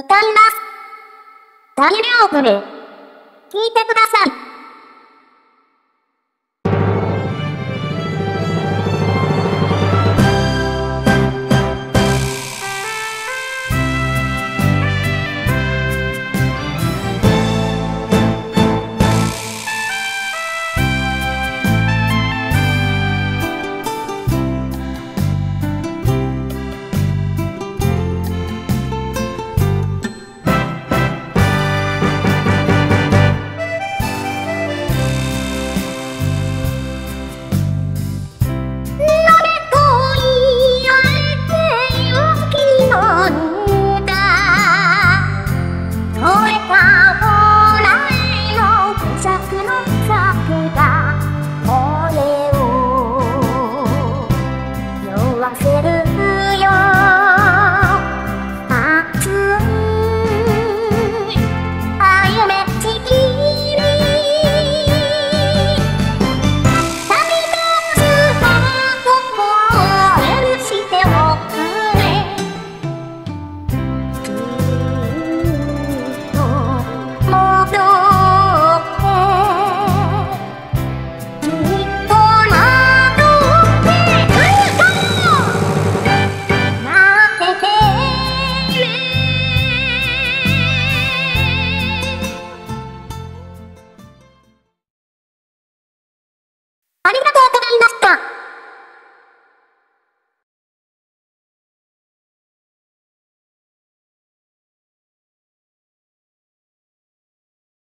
歌います。大丈夫ね。聴いてください。ありがとうございました。